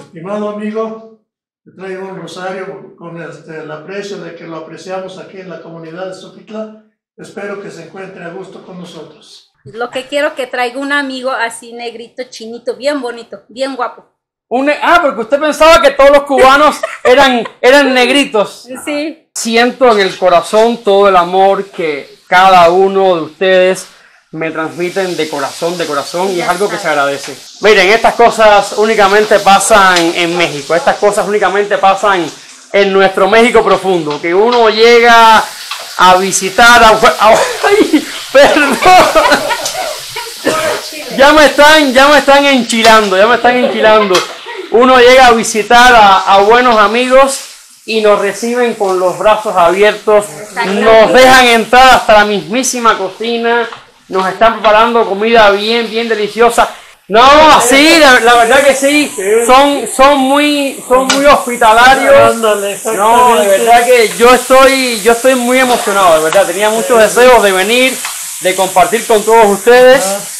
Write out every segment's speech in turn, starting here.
Estimado amigo, te traigo un rosario con el aprecio de que lo apreciamos aquí en la comunidad de Soquitla. Espero que se encuentre a gusto con nosotros. Lo que quiero que traiga un amigo así negrito, chinito, bien bonito, bien guapo. Porque usted pensaba que todos los cubanos eran negritos. Sí. Siento en el corazón todo el amor que cada uno de ustedes me transmiten de corazón y es algo que se agradece. Miren, estas cosas únicamente pasan en México, estas cosas únicamente pasan en nuestro México profundo, que uno llega a visitar ¡ay! Perdón. Ya me están enchilando. Uno llega a visitar a buenos amigos y nos reciben con los brazos abiertos, nos dejan entrar hasta la mismísima cocina, nos están preparando comida bien deliciosa. No, sí, la verdad que sí, son muy hospitalarios. No, de verdad que yo estoy muy emocionado, de verdad. Tenía muchos deseos de venir, de compartir con todos ustedes.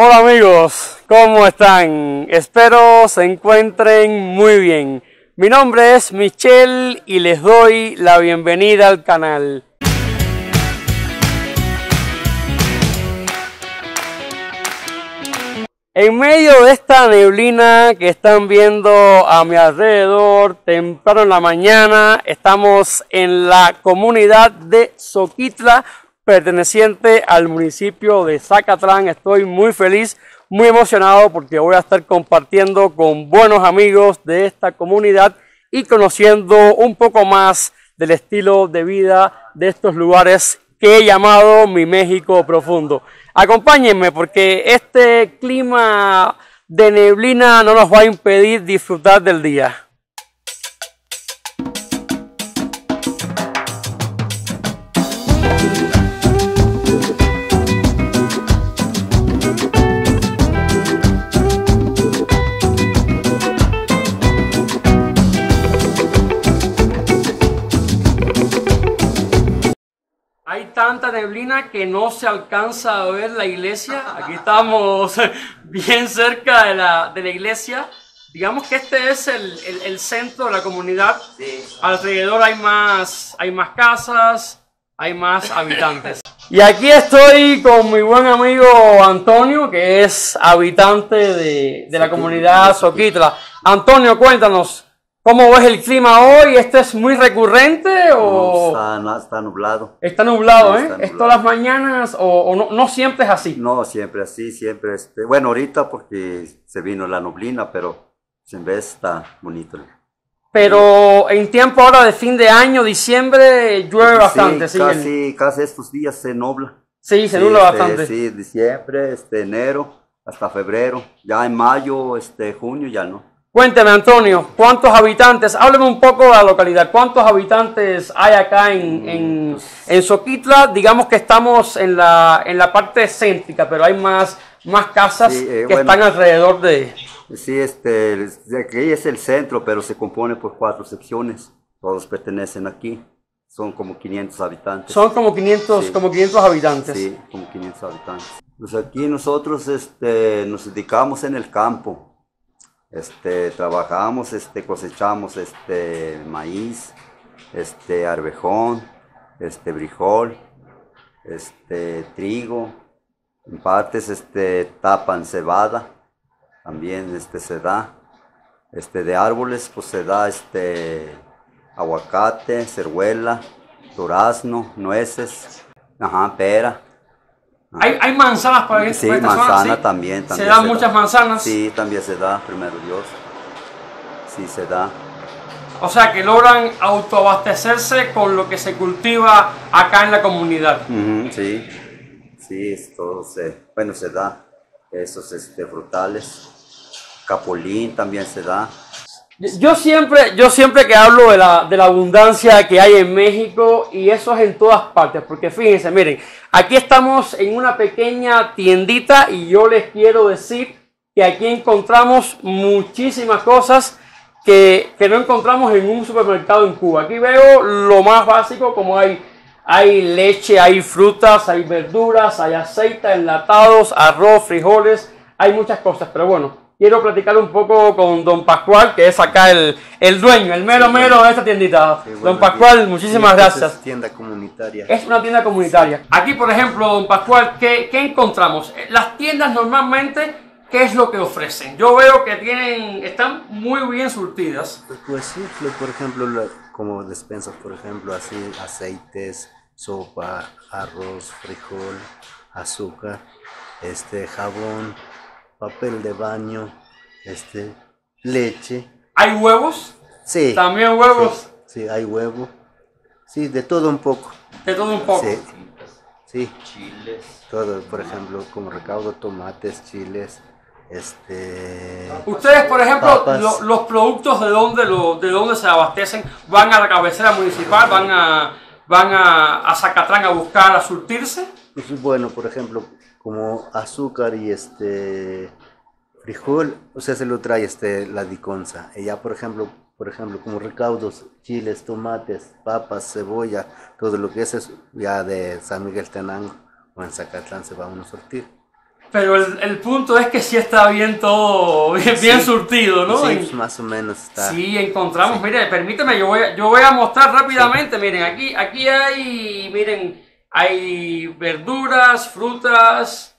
Hola amigos, ¿cómo están? Espero se encuentren muy bien. Mi nombre es Michel y les doy la bienvenida al canal. En medio de esta neblina que están viendo a mi alrededor, temprano en la mañana, estamos en la comunidad de Soquitla, perteneciente al municipio de Zacatlán. Estoy muy feliz, muy emocionado porque voy a estar compartiendo con buenos amigos de esta comunidad y conociendo un poco más del estilo de vida de estos lugares que he llamado mi México profundo. Acompáñenme porque este clima de neblina no nos va a impedir disfrutar del día. Hay tanta neblina que no se alcanza a ver la iglesia. Aquí estamos bien cerca de la iglesia. Digamos que este es el centro de la comunidad. Sí. Alrededor hay más casas, hay más habitantes. Y aquí estoy con mi buen amigo Antonio, que es habitante de la comunidad Soquitla. Antonio, cuéntanos. ¿Cómo ves el clima hoy? ¿Este es muy recurrente o...? No, está nublado. Está nublado, ¿eh? Está nublado. ¿Es todas las mañanas o no siempre es así? No, siempre así, siempre... Bueno, ahorita porque se vino la nublina, pero en vez está bonito. Pero en tiempo ahora de fin de año, diciembre, llueve bastante, ¿sí? Casi estos días se nubla. Sí, se nubla bastante. Sí, diciembre, enero, hasta febrero. Ya en mayo, junio ya no. Cuénteme, Antonio, ¿cuántos habitantes? Hábleme un poco de la localidad. ¿Cuántos habitantes hay acá en Soquitla? Digamos que estamos en la parte céntrica, pero hay más casas que están alrededor de... Sí, aquí es el centro, pero se compone por 4 secciones. Todos pertenecen aquí. Son como 500 habitantes. Son como 500, sí. Como 500 habitantes. Sí, como 500 habitantes. Pues aquí nosotros nos dedicamos en el campo. Trabajamos, cosechamos maíz, arvejón, frijol, trigo, en partes tapan cebada, también se da, de árboles pues se da aguacate, cerhuela, durazno, nueces, pera. ¿Hay manzanas para esta zona? Sí, manzana también. ¿Se dan muchas manzanas? Sí, también se da, primero Dios. Sí, se da. O sea, que logran autoabastecerse con lo que se cultiva acá en la comunidad. Sí, sí, todo se da. Esos frutales, capulín también se da. Yo siempre que hablo de la abundancia que hay en México, y eso es en todas partes, porque fíjense, miren, aquí estamos en una pequeña tiendita y yo les quiero decir que aquí encontramos muchísimas cosas que no encontramos en un supermercado en Cuba. Aquí veo lo más básico, como hay leche, hay frutas, hay verduras, hay aceite, enlatados, arroz, frijoles, hay muchas cosas, pero bueno. quiero platicar un poco con don Pascual, que es acá el dueño, el mero mero de esta tiendita. Sí, bueno, don Pascual, muchísimas gracias. Es tienda comunitaria. Es una tienda comunitaria. Sí. Aquí, por ejemplo, don Pascual, ¿qué encontramos? Las tiendas normalmente, ¿qué es lo que ofrecen? Yo veo que están muy bien surtidas. Pues sí, por ejemplo, como despensas, por ejemplo, así, aceites, sopa, arroz, frijol, azúcar, jabón, papel de baño, leche. ¿Hay huevos? Sí. ¿También huevos? Sí, sí, hay huevo. Sí, de todo un poco. ¿De todo un poco? Sí. Sí. Chiles. Todo, por ejemplo, como recaudo, tomates, chiles, Ustedes, por ejemplo, los productos de dónde se abastecen, ¿van a la cabecera municipal, van a Zacatlán a buscar, a surtirse? Pues, bueno, por ejemplo, como azúcar y frijol, o sea, se lo trae la Diconsa. Ella, por ejemplo, como recaudos, chiles, tomates, papas, cebolla, todo lo que es ya de San Miguel Tenango o en Zacatlán se va a uno surtir. Pero el punto es que sí está bien todo, bien surtido, ¿no? Sí, pues más o menos está. Sí, encontramos, sí. Miren, permíteme, yo voy a mostrar rápidamente, sí. Miren, aquí hay, miren, hay verduras, frutas,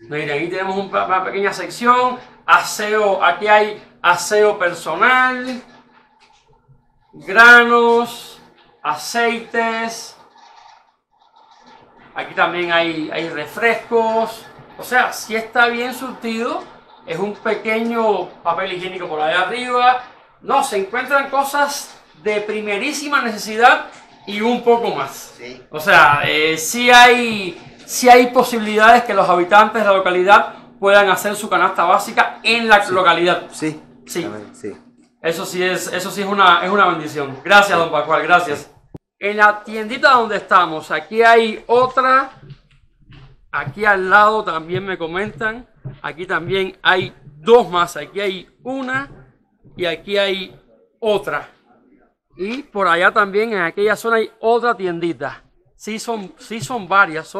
miren, aquí tenemos una pequeña sección, aseo, aquí hay aseo personal, granos, aceites, aquí también hay refrescos. O sea, si está bien surtido, es un pequeño papel higiénico por allá arriba. No, se encuentran cosas de primerísima necesidad y un poco más. Sí. O sea, sí hay posibilidades que los habitantes de la localidad puedan hacer su canasta básica en la localidad. Sí. Sí. Sí. Eso sí es una bendición. Gracias, sí. Don Pascual, gracias. Sí. En la tiendita donde estamos, aquí hay otra. Aquí al lado también me comentan, aquí también hay dos más, aquí hay una y aquí hay otra. Y por allá también en aquella zona hay otra tiendita. Sí son varias,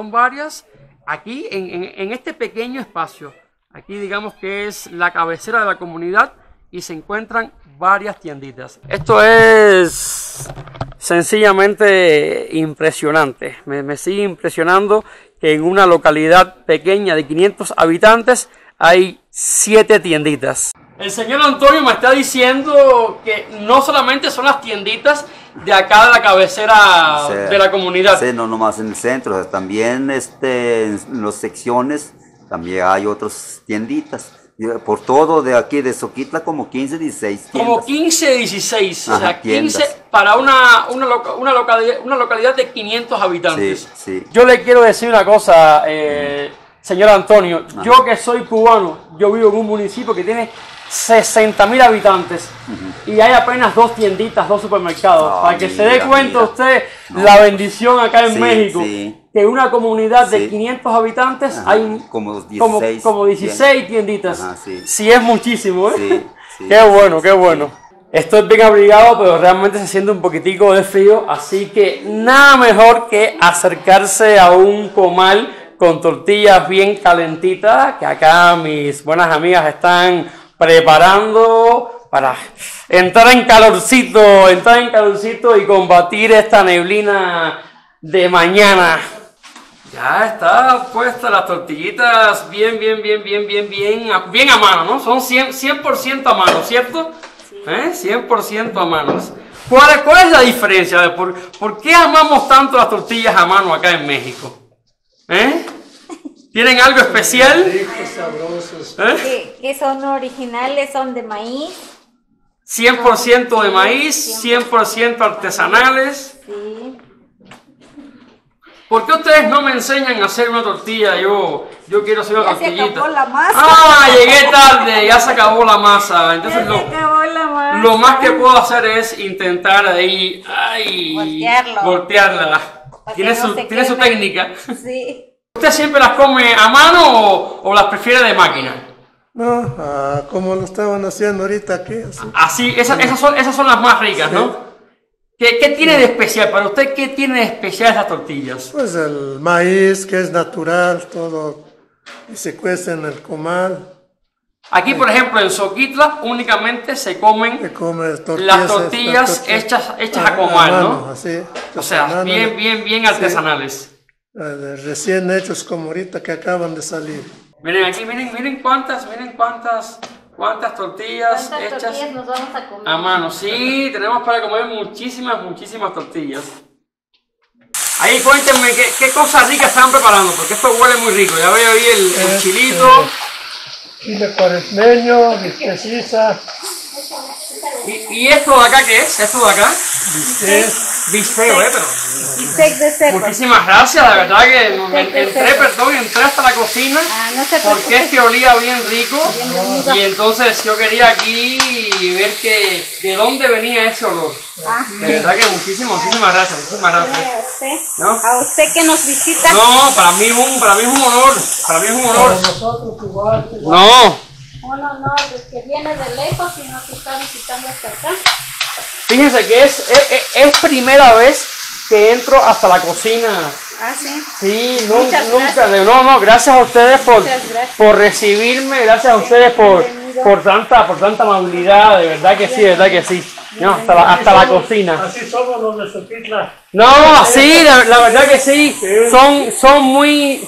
aquí en este pequeño espacio. Aquí digamos que es la cabecera de la comunidad y se encuentran varias tienditas. Esto es sencillamente impresionante, me sigue impresionando. En una localidad pequeña de 500 habitantes hay 7 tienditas. El señor Antonio me está diciendo que no solamente son las tienditas de acá de la cabecera, o sea, de la comunidad. Sí, no nomás en el centro, también en las secciones también hay otras tienditas. Por todo de aquí de Soquitla como 15, 16 tiendas. Como 15, 16, ajá, o sea, 15 tiendas. Para una localidad de 500 habitantes. Sí, sí. Yo le quiero decir una cosa, señor Antonio, ajá. Yo que soy cubano, yo vivo en un municipio que tiene 60.000 habitantes, uh-huh. Y hay apenas 2 tienditas, 2 supermercados. Oh, para que mira, se dé cuenta usted, no, la bendición acá en, sí, México. Sí. Que en una comunidad de, sí, 500 habitantes, ajá, hay como 16 tienditas. Ajá, sí. Sí, es muchísimo, ¿eh? Sí, sí, qué bueno, sí, qué bueno. Sí. Estoy bien abrigado, pero realmente se siente un poquitico de frío, así que nada mejor que acercarse a un comal con tortillas bien calentitas, que acá mis buenas amigas están preparando para entrar en calorcito y combatir esta neblina de mañana. Ya está puesta las tortillitas bien a mano, ¿no? Son 100% a mano, ¿cierto? Sí. 100% a mano. ¿Cuál es la diferencia? ¿Por qué amamos tanto las tortillas a mano acá en México? ¿Tienen algo especial? Ricos, sabrosos. Que son originales, son de maíz. 100% de maíz, 100% artesanales. Sí. ¿Por qué ustedes no me enseñan a hacer una tortilla? Yo quiero hacer una tortillita. Ya se acabó la masa. Ah, llegué tarde, ya se acabó la masa. Entonces lo más que puedo hacer es intentar ahí, voltearla. ¿Tiene su técnica? Sí. ¿Usted siempre las come a mano o las prefiere de máquina? No, como lo estaban haciendo ahorita aquí. Así, esas son las más ricas, sí. ¿No? ¿Qué tiene de especial para usted? ¿Qué tiene de especial esas tortillas? Pues el maíz, que es natural, todo, y se cuece en el comal. Aquí, por ejemplo, en Soquitla únicamente se comen las tortillas hechas a comal, ¿no? Así, o sea, bien artesanales. Sí, recién hechos como ahorita que acaban de salir. Miren aquí, miren cuántas tortillas hechas a mano. Sí, tenemos para comer muchísimas tortillas. Ahí cuéntenme qué cosas ricas están preparando, porque esto huele muy rico. Ya veo ahí el chilito. Chile cuaresmeño, bisteciza. ¿Y esto de acá qué es? ¿Esto de acá? Bistec. Bistec, bistec de cerdo. Muchísimas gracias, la verdad que entré hasta la cocina porque es que olía bien rico y entonces yo quería aquí ver de dónde venía ese olor. Ajá. De verdad que muchísimas gracias, ¿no? A usted que nos visita. No, para mí es un honor, Para nosotros igual. No, pues que viene de lejos y nos está visitando hasta acá. Fíjense que es primera vez que entro hasta la cocina. Ah, sí. Sí, nunca. No, gracias a ustedes por recibirme, gracias a ustedes por tanta amabilidad, de verdad que sí, No, hasta la cocina. Así somos los de Soquitla. No, sí, la verdad que sí. Son muy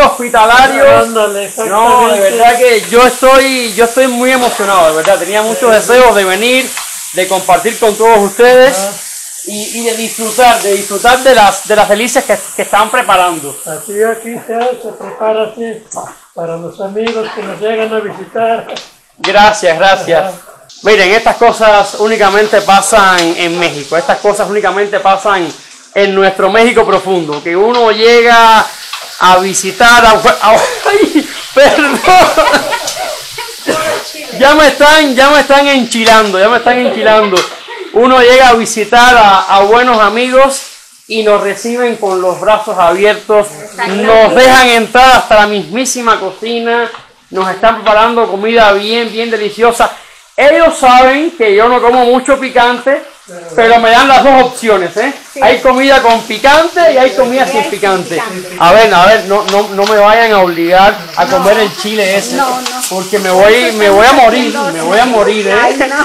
hospitalarios. No, de verdad que yo estoy muy emocionado, de verdad. Tenía muchos deseos de venir, de compartir con todos ustedes y de disfrutar de las delicias que están preparando. Así aquí se prepara así para los amigos que nos llegan a visitar. Gracias. Ajá. Miren, estas cosas únicamente pasan en México, estas cosas únicamente pasan en nuestro México profundo, que uno llega a visitar ¡ay, perdón! Ya me están enchilando. Uno llega a visitar a buenos amigos y nos reciben con los brazos abiertos, nos dejan entrar hasta la mismísima cocina, nos están preparando comida bien deliciosa. Ellos saben que yo no como mucho picante, pero me dan las dos opciones, ¿eh? Sí. Hay comida con picante y hay comida sin picante. A ver, no me vayan a obligar a comer el chile ese, porque me voy a morir, ¿eh? Ay, no.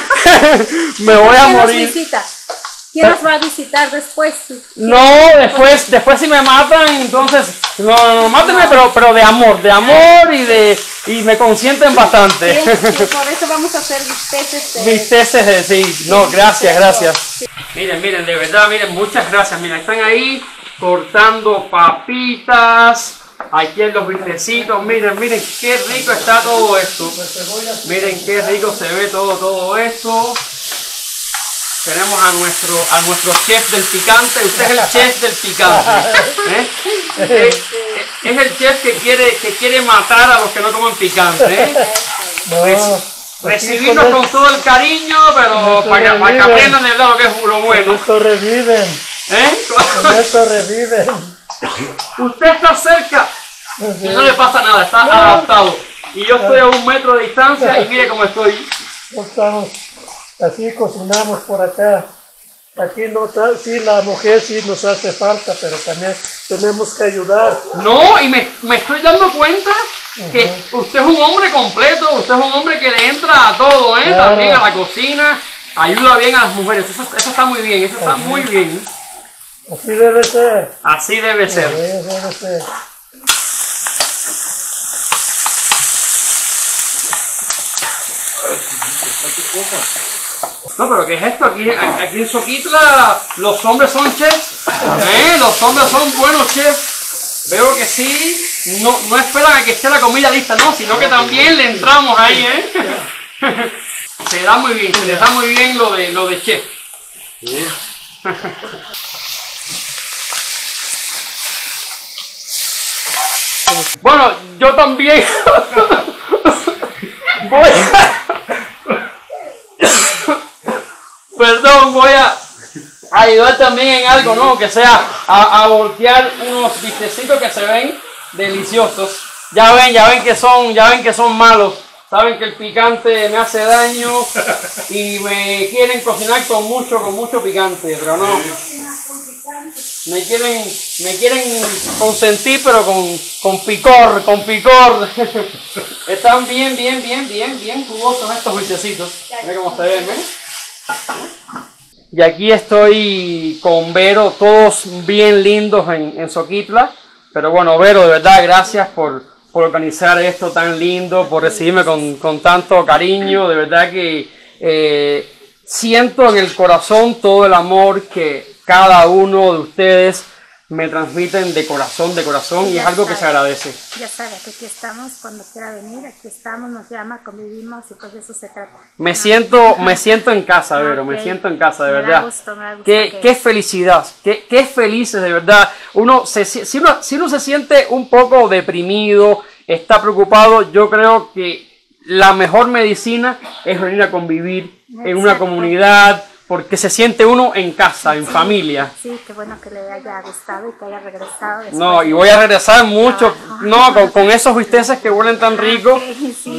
¿Quién nos va a visitar después? Después si me matan, entonces, no mátenme, pero de amor y me consienten bastante. Sí, por eso vamos a hacer bisteces, sí. No, gracias. Miren, de verdad, muchas gracias. Miren, están ahí cortando papitas. Aquí en los bistecitos, miren qué rico está todo esto. Miren qué rico se ve todo esto. Tenemos a nuestro chef del picante. Usted es el chef del picante, ¿eh? Es el chef que quiere matar a los que no comen picante, ¿eh? Recibirnos con todo el cariño, pero para que aprendan de verdad lo que es lo bueno. Esto reviven. ¿Eh? Esto reviven. Usted está cerca y no le pasa nada, está adaptado. Y yo estoy a 1 metro de distancia y mire cómo estoy. Así cocinamos por acá. Aquí la mujer sí nos hace falta, pero también tenemos que ayudar. No, y me estoy dando cuenta que usted es un hombre completo, usted es un hombre que le entra a todo, ¿eh? Claro. También a la cocina, ayuda bien a las mujeres. Eso está muy bien, Así debe ser. Así debe ser. No, pero ¿qué es esto? Aquí en Soquitla los hombres son chefs, ¿eh? Los hombres son buenos chefs. Veo que sí, no esperan a que esté la comida lista, no, sino que también le entramos ahí, ¿eh? Se les da muy bien lo de chef. Bueno, yo también voy a ayudar también en algo, ¿no? Que sea a voltear unos bistecitos que se ven deliciosos. Ya ven que son malos. Saben que el picante me hace daño y me quieren cocinar con mucho picante, pero no. Me quieren consentir, pero con picor. Están bien jugosos estos dulcecitos. Mira cómo se ven, ¿eh? Y aquí estoy con Vero, todos bien lindos en Soquitla. Pero bueno, Vero, de verdad, gracias por organizar esto tan lindo, por recibirme con tanto cariño. De verdad que siento en el corazón todo el amor que cada uno de ustedes me transmiten de corazón, y es algo que se agradece. Ya sabes, aquí estamos, cuando quiera venir, aquí estamos, nos llama, convivimos y pues de eso se trata. Me siento en casa, Vero, okay. Me siento en casa, de verdad. Me da gusto qué felicidad, qué felices, de verdad. Si uno se siente un poco deprimido, está preocupado, yo creo que la mejor medicina es venir a convivir en una comunidad, porque se siente uno en casa, en familia. Sí, qué bueno que le haya gustado y que haya regresado. No, y voy a regresar mucho, no, con esos bisteces que huelen tan rico,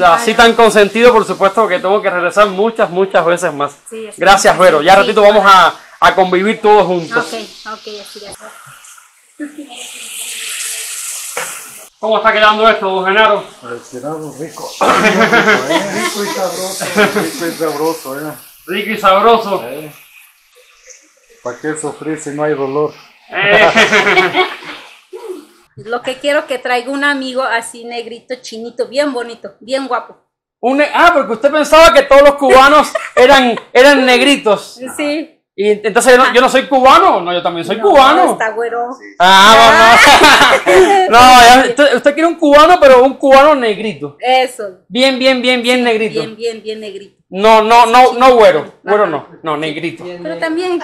así tan consentido, por supuesto que tengo que regresar muchas veces más. Sí, gracias, Vero. Ya ratito vamos a convivir todos juntos. Ok, así ya. ¿Cómo está quedando esto, don Genaro? Rico. Rico y sabroso. Rico y sabroso. ¿Para qué sufrir si no hay dolor? Lo que quiero que traiga un amigo así negrito, chinito, bien bonito, bien guapo. Porque usted pensaba que todos los cubanos eran negritos. Sí. Y entonces yo no soy cubano, no, yo también soy cubano. No, está güero. Sí. No, usted quiere un cubano, pero un cubano negrito. Eso. Bien negrito. Bien negrito. No, güero no, negrito. Pero también.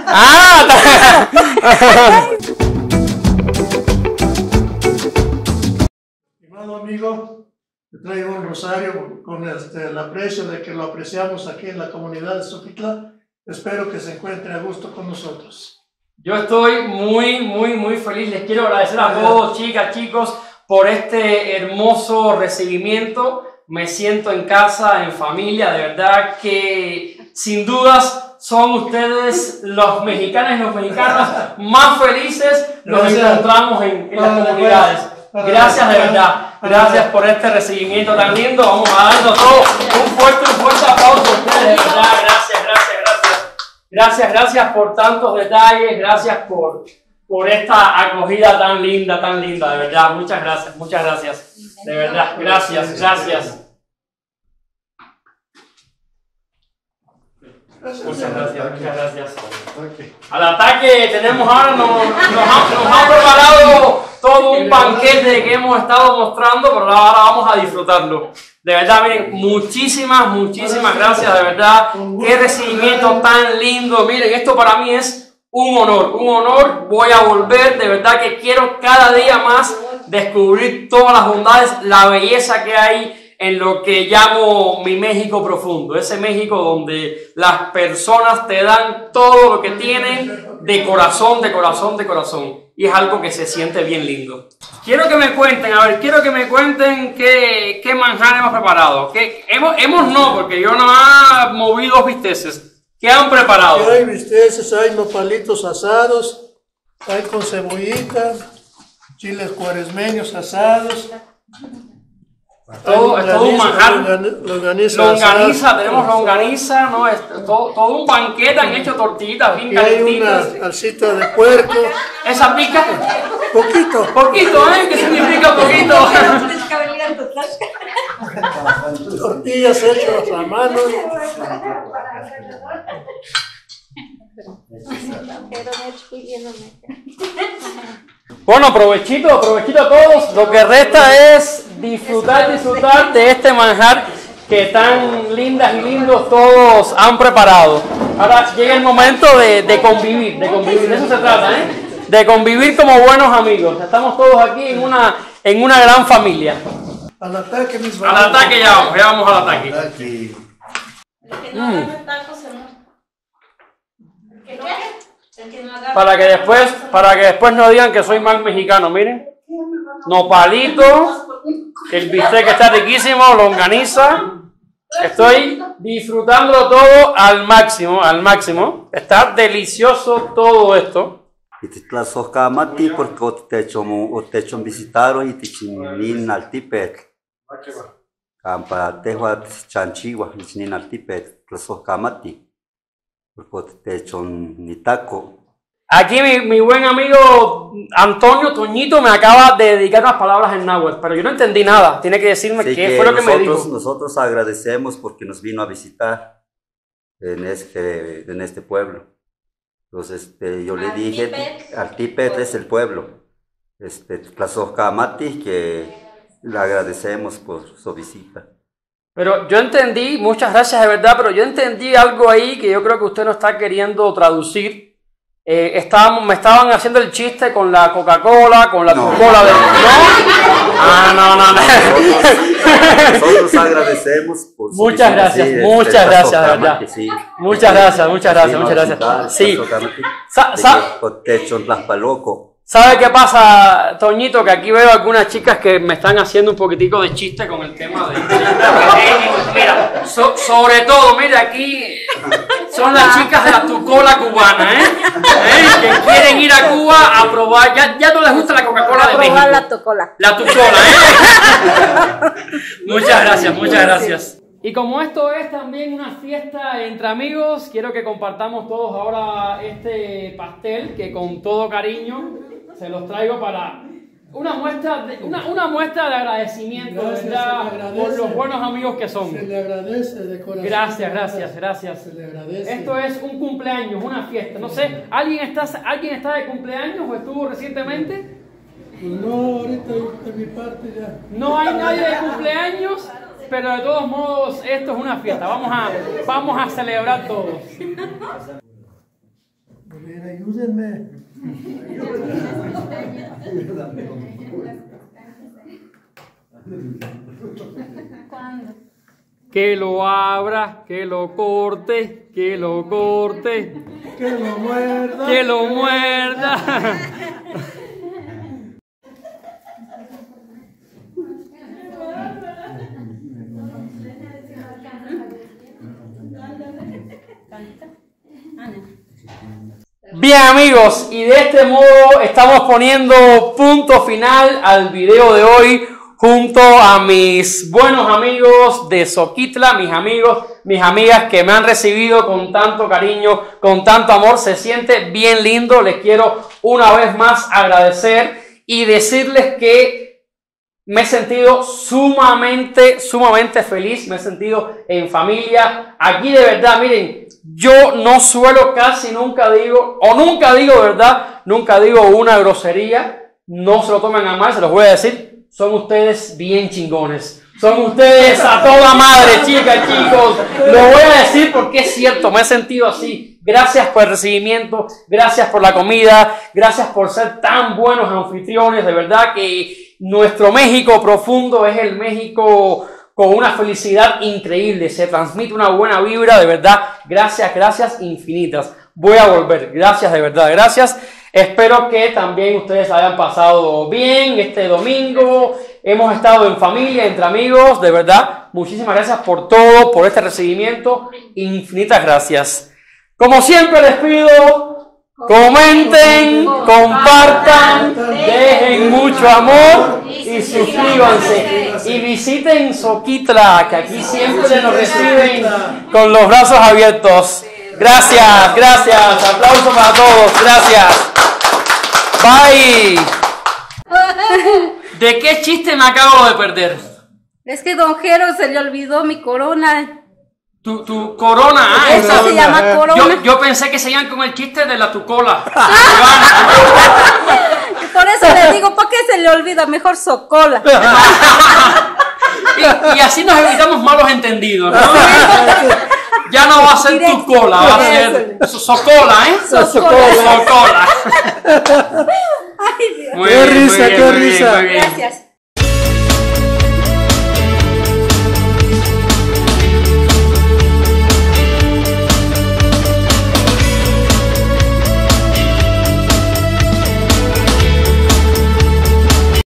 Estimado amigo, te traigo un rosario con el aprecio de que lo apreciamos aquí en la comunidad de Soquitla. Espero que se encuentre a gusto con nosotros. Yo estoy muy feliz. Les quiero agradecer a todos, chicas, chicos, por este hermoso recibimiento. Me siento en casa, en familia, de verdad que sin dudas son ustedes los mexicanos y los mexicanas más felices. Nos encontramos en las comunidades. Gracias, de verdad. Gracias por este recibimiento tan lindo. Vamos a darnos todos un fuerte aplauso a ustedes, de verdad. Gracias. Gracias por tantos detalles. Gracias por esta acogida tan linda, de verdad. Muchas gracias. De verdad, gracias. Muchas gracias. Al ataque tenemos ahora, nos han preparado todo un banquete que hemos estado mostrando, pero ahora vamos a disfrutarlo. De verdad, miren, muchísimas gracias, de verdad. Qué recibimiento tan lindo. Miren, esto para mí es un honor, voy a volver, de verdad que quiero cada día más descubrir todas las bondades, la belleza que hay en lo que llamo mi México profundo, ese México donde las personas te dan todo lo que tienen de corazón, y es algo que se siente bien lindo. Quiero que me cuenten, qué manjar hemos preparado, porque yo no he movido bisteces. ¿Qué han preparado? Hay bisteces, hay nopalitos asados, hay con cebollita, chiles cuaresmeños asados. Todo, es todo un manjar. Longaniza, tenemos longaniza, ¿no? Es todo un banquete, han hecho tortillitas bien calentitas. Hay una salsita de puerco. ¿Esa pica? Poquito, ¿eh? ¿Qué significa poquito? Tortillas hechas a mano. Bueno, provechito a todos. Lo que resta es disfrutar de este manjar que tan lindas y lindos todos han preparado. Ahora llega el momento de convivir, de eso se trata, ¿eh? De convivir como buenos amigos. Estamos todos aquí en una gran familia. Al ataque, mis hermanos. Al ataque ya vamos al ataque. Para que después no digan que soy mal mexicano, miren. Nopalito, el bistec que está riquísimo, longaniza. Estoy disfrutando todo al máximo. Está delicioso todo esto. Y te tlazohkamati porque o te visitaron y te chinin al tipetl. Para Tehua chanchigua, y chinin al tipetl, tlazohkamati. Porque te nitaco. Aquí mi buen amigo Antonio Toñito me acaba de dedicar unas palabras en náhuatl, pero yo no entendí nada. Tiene que decirme sí, qué fue lo que me dijo. Nosotros agradecemos porque nos vino a visitar en este pueblo. Entonces yo le dije, Altipetl es el pueblo. Tlazohkamati, que le agradecemos por su visita. Pero yo entendí, muchas gracias de verdad, pero yo entendí algo ahí que yo creo que usted no está queriendo traducir. Me estaban haciendo el chiste con la Coca-Cola, con la TuKola. De... No. Nosotros agradecemos por su muchas gracias, sí, muchas gracias, verdad. Sí. Muchas gracias, muchas gracias, muchas gracias. Sí. ¿Sabe qué pasa, Toñito? Que aquí veo algunas chicas que me están haciendo un poquitico de chiste con el tema de... Mira, sobre todo, mira, aquí son las chicas de la TuKola cubana, que quieren ir a Cuba a probar... Ya no les gusta la Coca-Cola de México. A probar la TuKola. La TuKola, muchas gracias. Y como esto es también una fiesta entre amigos, quiero que compartamos todos ahora este pastel que con todo cariño... Se los traigo para una muestra de agradecimiento, ¿verdad? Por los buenos amigos que son. Se le agradece de corazón. Gracias, gracias, gracias. Se le agradece. Esto es un cumpleaños, una fiesta. No sé, ¿alguien está de cumpleaños o estuvo recientemente? No, ahorita de mi parte ya. No hay nadie de cumpleaños, pero de todos modos esto es una fiesta. Vamos a celebrar todos. Ayúdenme. Que lo abra, que lo corte, que lo corte, que lo muerda, que lo muerda. Bien amigos, y de este modo estamos poniendo punto final al video de hoy junto a mis buenos amigos de Soquitla, mis amigos, mis amigas que me han recibido con tanto cariño, con tanto amor, se siente bien lindo, les quiero una vez más agradecer y decirles que me he sentido sumamente, sumamente feliz, me he sentido en familia, aquí de verdad, miren, yo no suelo casi nunca digo, ¿verdad? Nunca digo una grosería, no se lo tomen a mal, se los voy a decir, son ustedes bien chingones. Son ustedes a toda madre, chicas, chicos. Lo voy a decir porque es cierto, me he sentido así. Gracias por el recibimiento, gracias por la comida, gracias por ser tan buenos anfitriones, de verdad que nuestro México profundo es el México... con una felicidad increíble, se transmite una buena vibra, de verdad, gracias, gracias infinitas. Voy a volver, gracias de verdad, gracias. Espero que también ustedes hayan pasado bien este domingo, hemos estado en familia, entre amigos, de verdad, muchísimas gracias por todo, por este recibimiento, infinitas gracias. Como siempre les pido, comenten, compartan, dejen mucho amor y suscríbanse. Y visiten Soquitla, que aquí siempre nos reciben con los brazos abiertos. Gracias, gracias. Aplausos para todos. Gracias. Bye. ¿De qué chiste me acabo de perder? Es que don Jero se le olvidó mi corona. Tu corona, eso se llama corona. Yo pensé que se iban con el chiste de la TuKola. Por eso le digo, ¿por qué se le olvida? Mejor Socola. Y así nos evitamos malos entendidos, ¿no? Ya no va a ser TuKola, va a ser Socola, ¿eh? Socola. Ay, Dios. Muy bien, qué risa, muy bien, qué risa. Gracias.